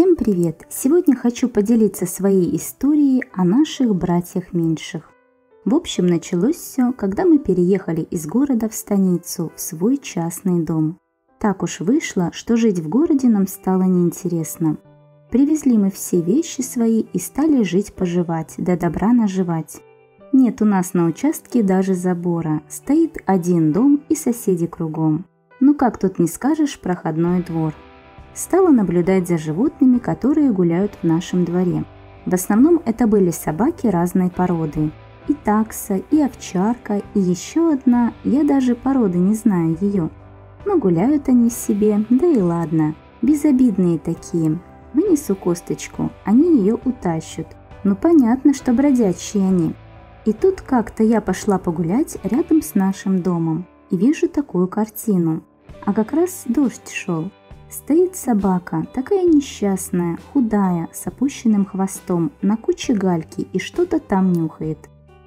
Всем привет! Сегодня хочу поделиться своей историей о наших братьях меньших. В общем, началось все, когда мы переехали из города в станицу, в свой частный дом. Так уж вышло, что жить в городе нам стало неинтересно. Привезли мы все вещи свои и стали жить-поживать, да добра наживать. Нет у нас на участке даже забора, стоит один дом и соседи кругом. Ну как тут не скажешь проходной двор. Стала наблюдать за животными, которые гуляют в нашем дворе. В основном это были собаки разной породы. И такса, и овчарка, и еще одна, я даже породы не знаю ее. Но гуляют они себе, да и ладно, безобидные такие. Вынесу косточку, они ее утащат. Ну понятно, что бродячие они. И тут как-то я пошла погулять рядом с нашим домом. И вижу такую картину. А как раз дождь шел. Стоит собака, такая несчастная, худая, с опущенным хвостом, на куче гальки и что-то там нюхает.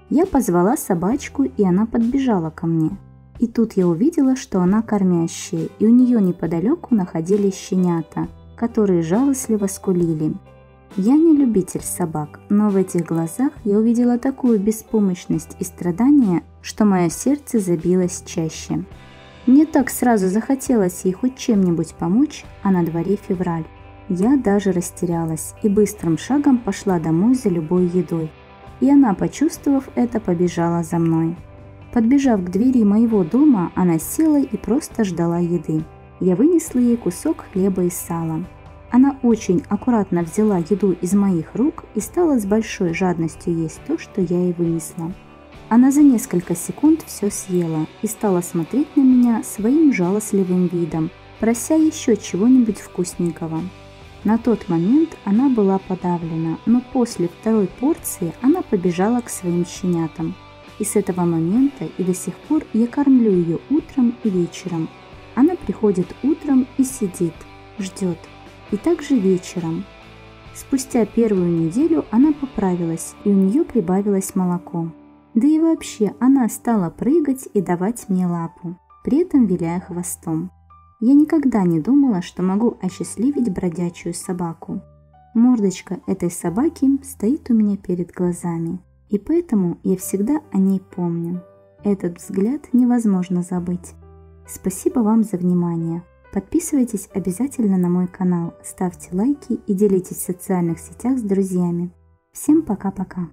Я позвала собачку, и она подбежала ко мне. И тут я увидела, что она кормящая, и у нее неподалеку находились щенята, которые жалостливо скулили. Я не любитель собак, но в этих глазах я увидела такую беспомощность и страдания, что мое сердце забилось чаще. Мне так сразу захотелось ей хоть чем-нибудь помочь, а на дворе февраль. Я даже растерялась и быстрым шагом пошла домой за любой едой. И она, почувствовав это, побежала за мной. Подбежав к двери моего дома, она села и просто ждала еды. Я вынесла ей кусок хлеба и сала. Она очень аккуратно взяла еду из моих рук и стала с большой жадностью есть то, что я ей вынесла. Она за несколько секунд все съела и стала смотреть на меня своим жалостливым видом, прося еще чего-нибудь вкусненького. На тот момент она была подавлена, но после второй порции она побежала к своим щенятам. И с этого момента и до сих пор я кормлю ее утром и вечером. Она приходит утром и сидит, ждет. И также вечером. Спустя первую неделю она поправилась, и у нее прибавилось молоко. Да и вообще, она стала прыгать и давать мне лапу, при этом виляя хвостом. Я никогда не думала, что могу осчастливить бродячую собаку. Мордочка этой собаки стоит у меня перед глазами, и поэтому я всегда о ней помню. Этот взгляд невозможно забыть. Спасибо вам за внимание. Подписывайтесь обязательно на мой канал, ставьте лайки и делитесь в социальных сетях с друзьями. Всем пока-пока!